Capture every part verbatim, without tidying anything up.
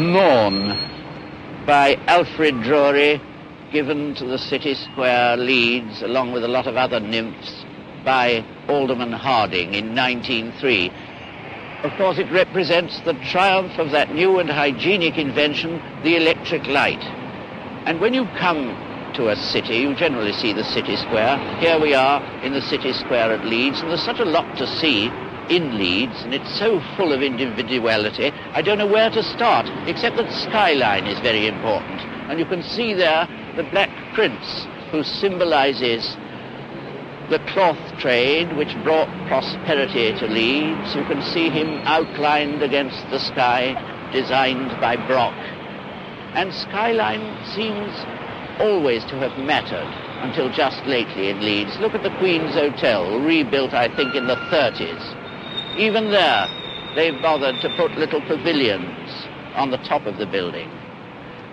Morn by Alfred Drury, given to the City Square, Leeds, along with a lot of other nymphs, by Alderman Harding in nineteen oh three. Of course, it represents the triumph of that new and hygienic invention, the electric light. And when you come to a city, you generally see the City Square. Here we are in the City Square at Leeds, and there's such a lot to see in Leeds, and it's so full of individuality, I don't know where to start, except that skyline is very important. And you can see there the Black Prince, who symbolizes the cloth trade, which brought prosperity to Leeds. You can see him outlined against the sky, designed by Brock. And skyline seems always to have mattered until just lately in Leeds. Look at the Queen's Hotel, rebuilt, I think, in the thirties. Even there, they've bothered to put little pavilions on the top of the building.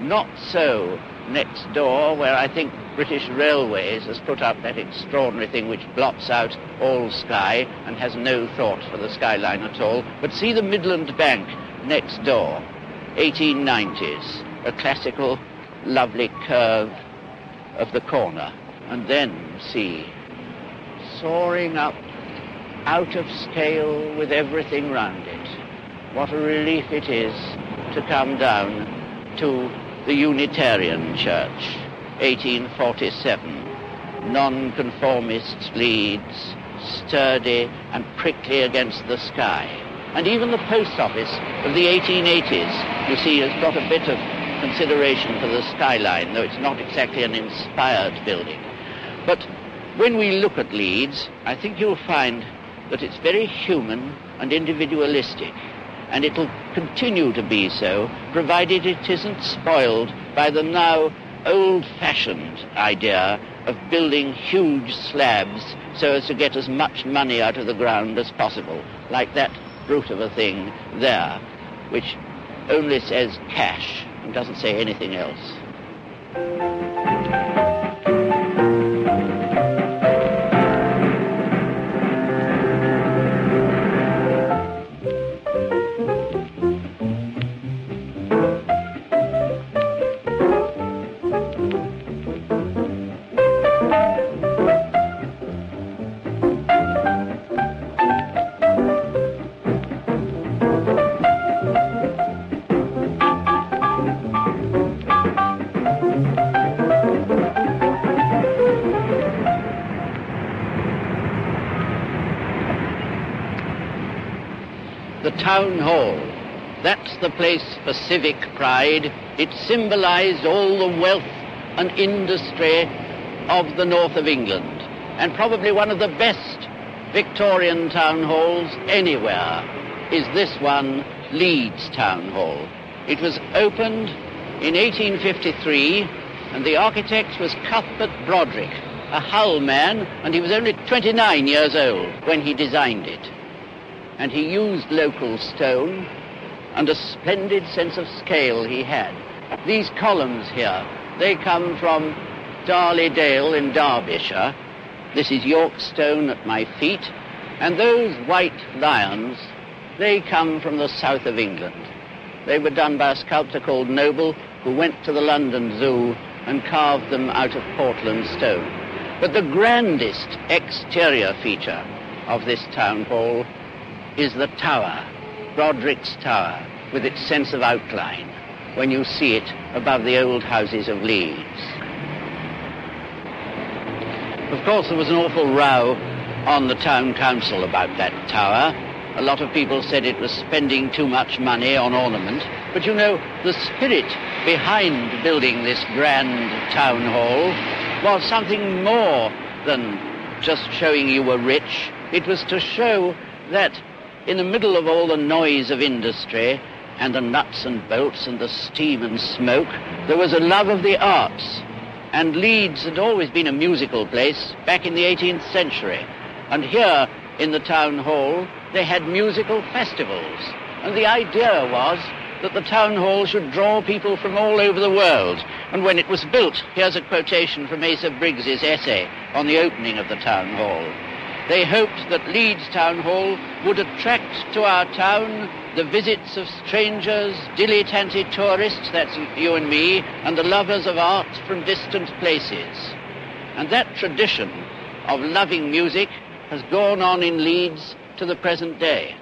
Not so next door, where I think British Railways has put up that extraordinary thing which blots out all sky and has no thought for the skyline at all. But see the Midland Bank next door, eighteen nineties, a classical, lovely curve of the corner. And then see, soaring up, out of scale with everything round it. What a relief it is to come down to the Unitarian Church, eighteen forty-seven. Nonconformist Leeds, sturdy and prickly against the sky. And even the post office of the eighteen eighties, you see, has got a bit of consideration for the skyline, though it's not exactly an inspired building. But when we look at Leeds, I think you'll find that it's very human and individualistic, and it'll continue to be so, provided it isn't spoiled by the now old-fashioned idea of building huge slabs so as to get as much money out of the ground as possible, like that brute of a thing there, which only says cash and doesn't say anything else. Town Hall, that's the place for civic pride. It symbolized all the wealth and industry of the north of England, and probably one of the best Victorian town halls anywhere is this one, Leeds Town Hall. It was opened in eighteen fifty-three, and the architect was Cuthbert Broderick, a Hull man, and he was only twenty-nine years old when he designed it. And he used local stone, and a splendid sense of scale he had. These columns here, they come from Darley Dale in Derbyshire. This is York stone at my feet, and those white lions, they come from the south of England. They were done by a sculptor called Noble, who went to the London Zoo and carved them out of Portland stone. But the grandest exterior feature of this town hall is the tower, Broderick's Tower, with its sense of outline, when you see it above the old houses of Leeds. Of course, there was an awful row on the town council about that tower. A lot of people said it was spending too much money on ornament, but you know, the spirit behind building this grand town hall was something more than just showing you were rich. It was to show that in the middle of all the noise of industry and the nuts and bolts and the steam and smoke, there was a love of the arts. And Leeds had always been a musical place back in the eighteenth century. And here in the town hall, they had musical festivals. And the idea was that the town hall should draw people from all over the world. And when it was built, here's a quotation from Asa Briggs's essay on the opening of the town hall. They hoped that Leeds Town Hall would attract to our town the visits of strangers, dilettante tourists, that's you and me, and the lovers of art from distant places. And that tradition of loving music has gone on in Leeds to the present day.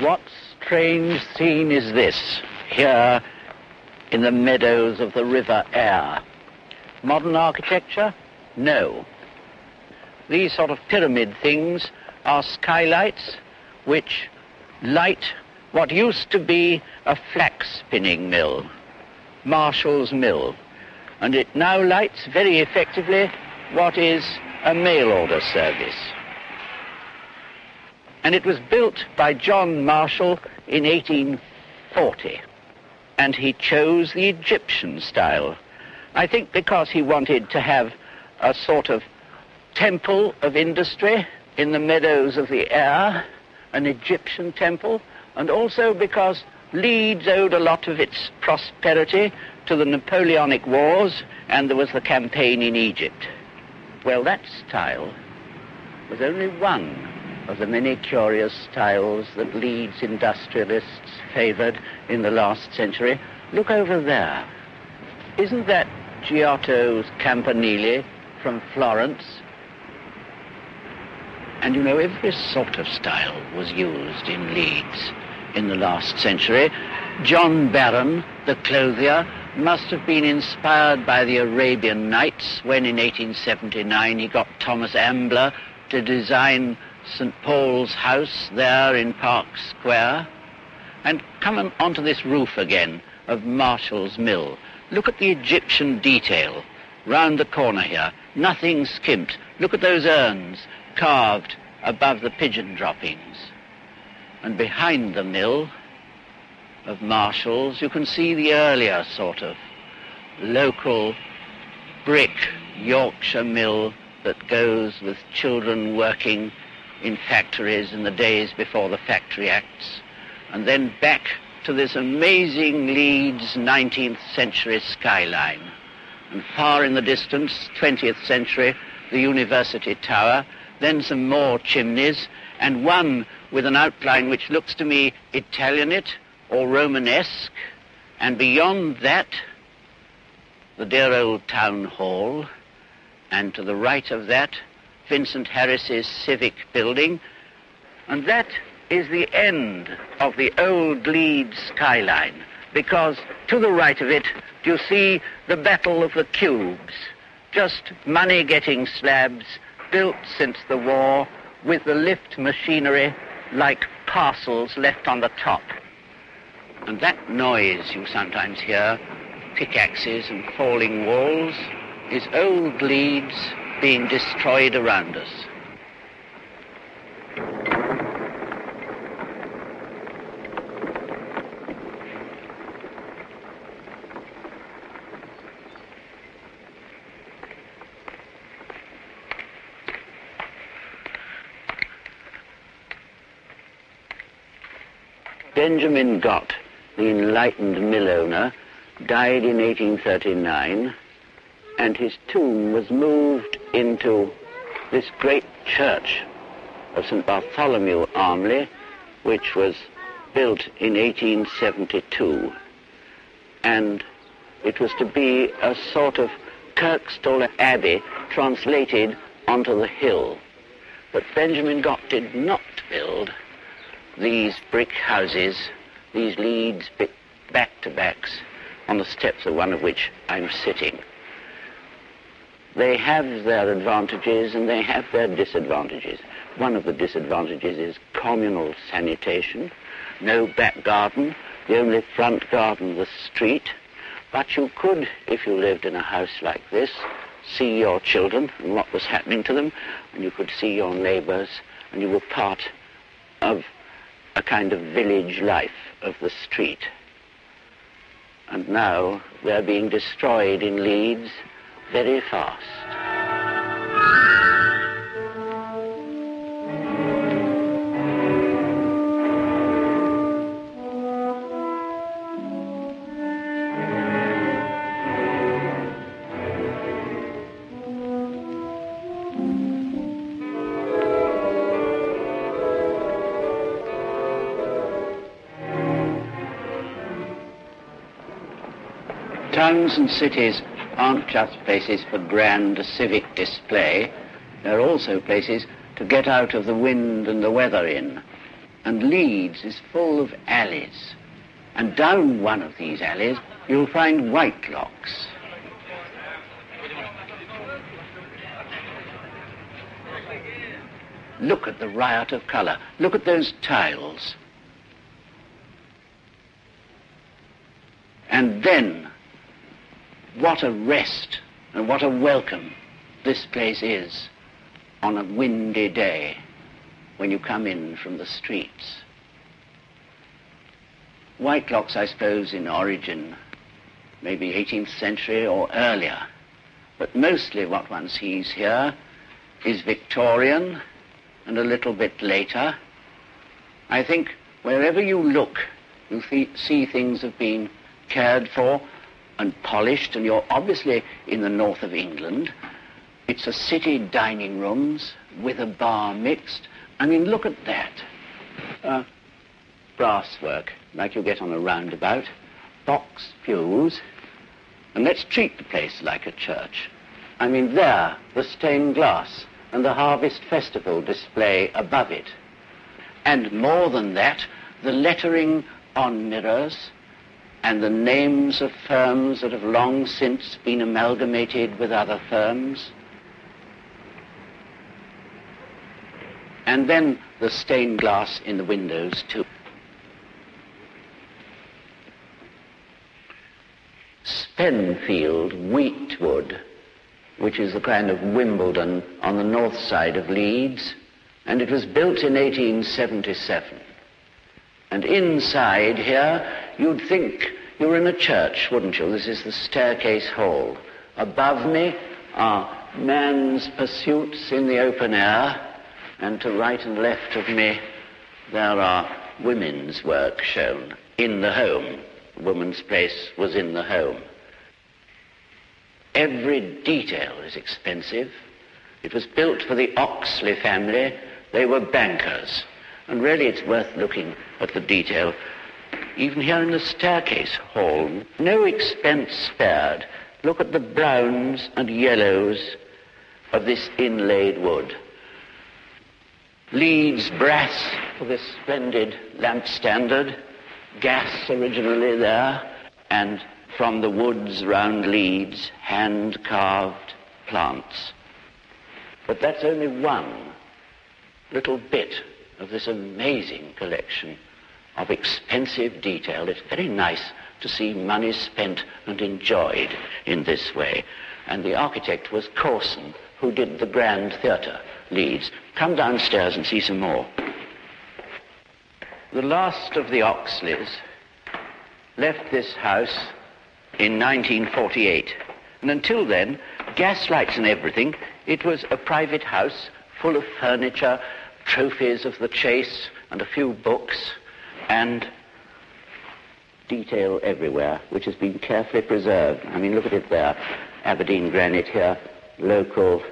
What strange scene is this, here in the meadows of the River Aire? Modern architecture? No. These sort of pyramid things are skylights which light what used to be a flax spinning mill, Marshall's Mill, and it now lights very effectively what is a mail order service. And it was built by John Marshall in eighteen forty. And he chose the Egyptian style, I think because he wanted to have a sort of temple of industry in the meadows of the Aire, an Egyptian temple, and also because Leeds owed a lot of its prosperity to the Napoleonic Wars, and there was the campaign in Egypt. Well, that style was only one of the many curious styles that Leeds industrialists favoured in the last century. Look over there. Isn't that Giotto's Campanile from Florence? And you know, every sort of style was used in Leeds in the last century. John Barron, the clothier, must have been inspired by the Arabian Nights when in eighteen seventy-nine he got Thomas Ambler to design Saint Paul's house there in Park Square. And come onto this roof again of Marshall's Mill. Look at the Egyptian detail round the corner here. Nothing skimped. Look at those urns carved above the pigeon droppings. And behind the mill of Marshall's, you can see the earlier sort of local brick Yorkshire mill that goes with children working in factories in the days before the Factory Acts, and then back to this amazing Leeds nineteenth century skyline. And far in the distance, twentieth century, the University Tower, then some more chimneys, and one with an outline which looks to me Italianate or Romanesque, and beyond that, the dear old Town Hall, and to the right of that, Vincent Harris's Civic Building. And that is the end of the old Leeds skyline, because to the right of it you see the Battle of the Cubes, just money-getting slabs built since the war with the lift machinery like parcels left on the top. And that noise you sometimes hear, pickaxes and falling walls, is old Leeds being destroyed around us. Benjamin Gott, the enlightened mill owner, died in eighteen thirty-nine, and his tomb was moved into this great church of Saint Bartholomew, Armley, which was built in eighteen seventy-two. And it was to be a sort of Kirkstall Abbey translated onto the hill. But Benjamin Gott did not build these brick houses, these leads back-to-backs, on the steps of one of which I'm sitting. They have their advantages and they have their disadvantages. One of the disadvantages is communal sanitation. No back garden, the only front garden the street. But you could, if you lived in a house like this, see your children and what was happening to them, and you could see your neighbours, and you were part of a kind of village life of the street. And now they're being destroyed in Leeds very fast. Towns and cities aren't just places for grand civic display, they're also places to get out of the wind and the weather in. And Leeds is full of alleys. And down one of these alleys you'll find Whitelocks. Look at the riot of colour. Look at those tiles. And then, what a rest and what a welcome this place is on a windy day when you come in from the streets. Whitelocks, I suppose, in origin, maybe eighteenth century or earlier, but mostly what one sees here is Victorian and a little bit later. I think wherever you look, you see things have been cared for and polished, and you're obviously in the north of England. It's a city dining rooms with a bar mixed. I mean, look at that. Uh, brass work, like you get on a roundabout, box pews, and let's treat the place like a church. I mean, there, the stained glass and the Harvest Festival display above it. And more than that, the lettering on mirrors, and the names of firms that have long since been amalgamated with other firms. And then the stained glass in the windows too. Spenfield Wheatwood, which is the kind of Wimbledon on the north side of Leeds, and it was built in eighteen seventy-seven. And inside here, you'd think you were in a church, wouldn't you? This is the staircase hall. Above me are man's pursuits in the open air, and to right and left of me, there are women's work shown in the home. The woman's place was in the home. Every detail is expensive. It was built for the Oxley family. They were bankers. And really it's worth looking at the detail, even here in the staircase hall. No expense spared. Look at the browns and yellows of this inlaid wood. Leeds brass for this splendid lamp standard, gas originally there, and from the woods round Leeds, hand-carved plants. But that's only one little bit of this amazing collection of expensive detail. It's very nice to see money spent and enjoyed in this way. And the architect was Corson, who did the Grand Theatre, Leeds. Come downstairs and see some more. The last of the Oxleys left this house in nineteen forty-eight. And until then, gas lights and everything, it was a private house full of furniture, trophies of the chase and a few books, and detail everywhere, which has been carefully preserved. I mean, look at it there. Aberdeen granite here, local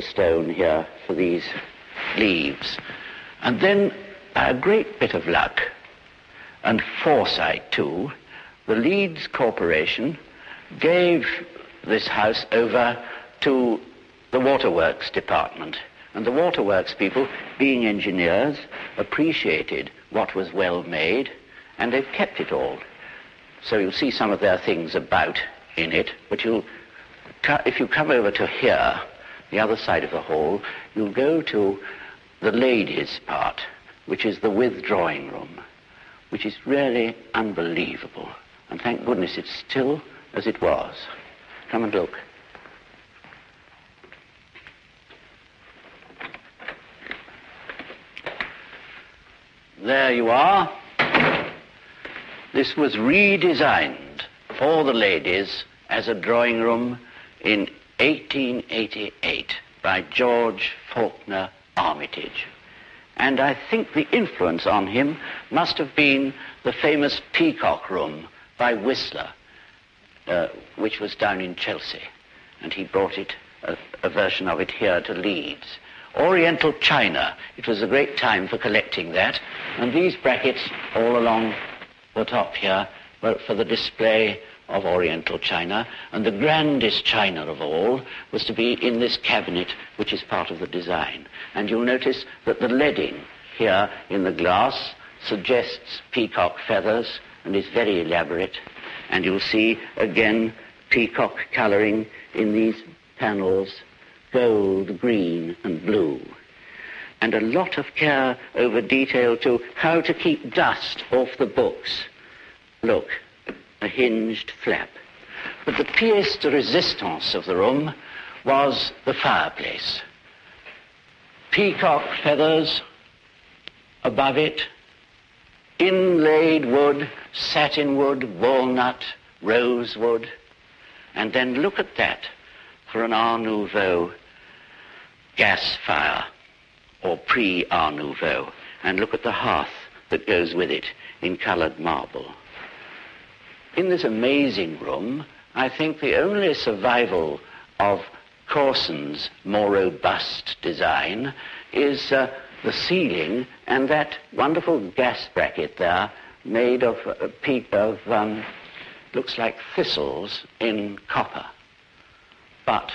stone here for these leaves. And then a great bit of luck and foresight too, the Leeds Corporation gave this house over to the Waterworks Department. And the Waterworks people, being engineers, appreciated what was well made, and they've kept it all. So you'll see some of their things about in it, but you'll, if you come over to here, the other side of the hall, you'll go to the ladies' part, which is the withdrawing room, which is really unbelievable. And thank goodness it's still as it was. Come and look. There you are. This was redesigned for the ladies as a drawing room in eighteen eighty-eight by George Faulkner Armitage. And I think the influence on him must have been the famous Peacock Room by Whistler, uh, which was down in Chelsea. And he brought it, a, a version of it here to Leeds. Oriental China, it was a great time for collecting that, and these brackets all along the top here were for the display of Oriental China, and the grandest China of all was to be in this cabinet, which is part of the design. And you'll notice that the leading here in the glass suggests peacock feathers and is very elaborate, and you'll see again peacock colouring in these panels, gold, green and blue. And a lot of care over detail to how to keep dust off the books. Look, a hinged flap. But the pièce de résistance of the room was the fireplace. Peacock feathers above it, inlaid wood, satin wood, walnut, rosewood. And then look at that for an Art Nouveau gas fire, or pre-Art Nouveau, and look at the hearth that goes with it in coloured marble. In this amazing room, I think the only survival of Corson's more robust design is uh, the ceiling and that wonderful gas bracket there made of a peak of, um, looks like thistles in copper. But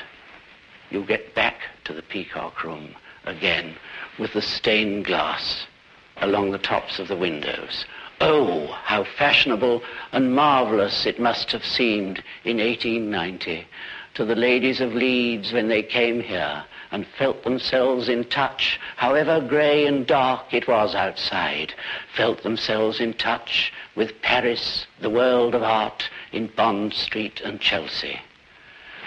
you get back to the Peacock Room again with the stained glass along the tops of the windows. Oh, how fashionable and marvellous it must have seemed in eighteen ninety to the ladies of Leeds when they came here and felt themselves in touch, however grey and dark it was outside, felt themselves in touch with Paris, the world of art in Bond Street and Chelsea.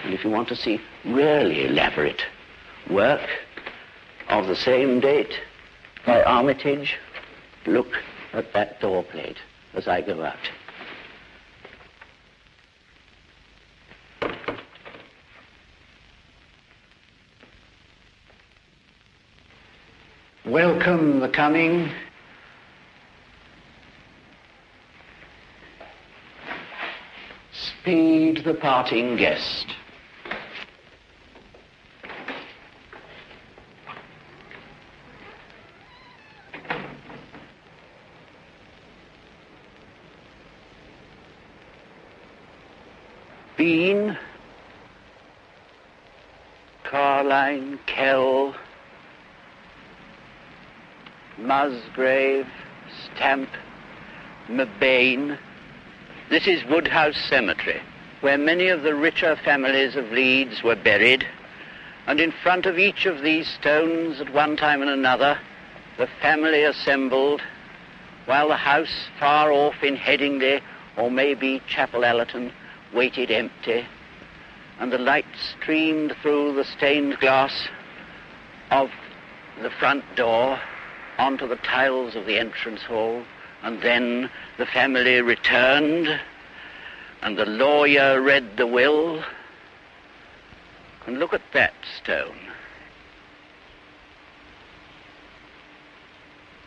And if you want to see really elaborate work of the same date by Armitage, look at that door plate as I go out. Welcome the coming. Speed the parting guest. Bean, Caroline Kell, Musgrave, Stamp, Mebane. This is Woodhouse Cemetery, where many of the richer families of Leeds were buried, and in front of each of these stones at one time and another, the family assembled, while the house far off in Headingley, or maybe Chapel Allerton, waited empty, and the light streamed through the stained glass of the front door onto the tiles of the entrance hall, and then the family returned, and the lawyer read the will. And look at that stone.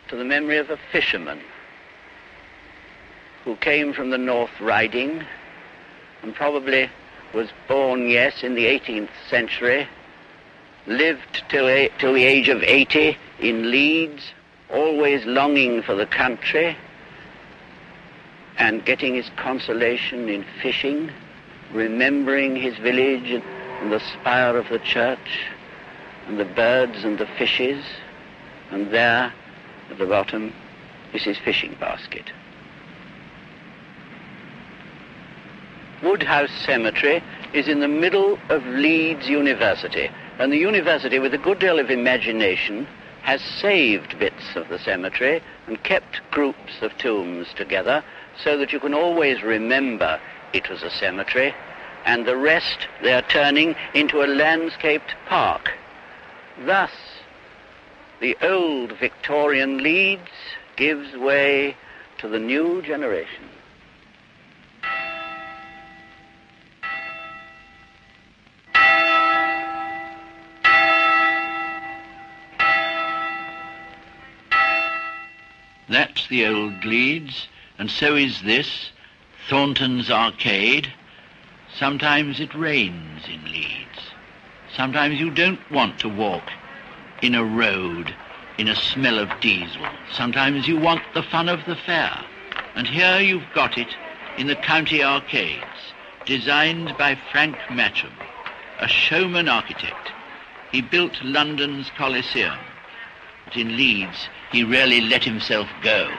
To the memory of a fisherman who came from the North Riding and probably was born, yes, in the eighteenth century, lived till, till the age of eighty in Leeds, always longing for the country and getting his consolation in fishing, remembering his village and the spire of the church and the birds and the fishes, and there at the bottom is his fishing basket. Woodhouse Cemetery is in the middle of Leeds University, and the university, with a good deal of imagination, has saved bits of the cemetery and kept groups of tombs together so that you can always remember it was a cemetery, and the rest they are turning into a landscaped park. Thus, the old Victorian Leeds gives way to the new generation. That's the old Leeds, and so is this, Thornton's Arcade. Sometimes it rains in Leeds. Sometimes you don't want to walk in a road, in a smell of diesel. Sometimes you want the fun of the fair. And here you've got it in the County Arcades, designed by Frank Matcham, a showman architect. He built London's Coliseum, but in Leeds, he rarely let himself go.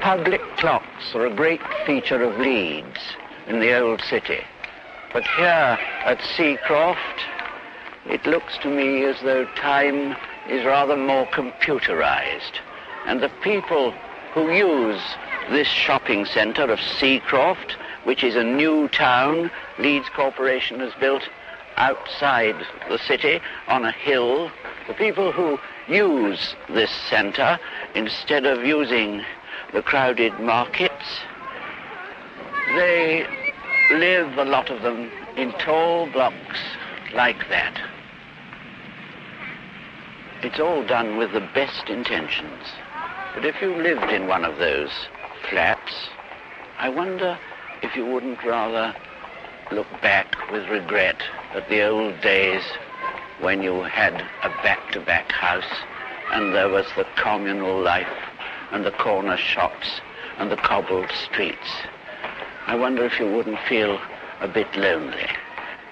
Public clocks are a great feature of Leeds in the old city. But here at Seacroft, it looks to me as though time is rather more computerized. And the people who use this shopping centre of Seacroft, which is a new town Leeds Corporation has built outside the city on a hill. The people who use this centre, instead of using the crowded markets, they live, a lot of them, in tall blocks like that. It's all done with the best intentions. But if you lived in one of those flats, I wonder if you wouldn't rather look back with regret at the old days when you had a back-to-back house and there was the communal life and the corner shops and the cobbled streets. I wonder if you wouldn't feel a bit lonely.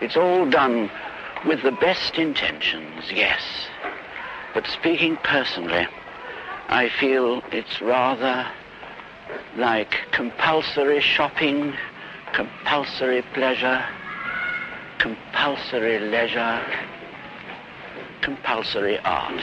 It's all done with the best intentions, yes. But speaking personally, I feel it's rather like compulsory shopping, compulsory pleasure, compulsory leisure, compulsory art.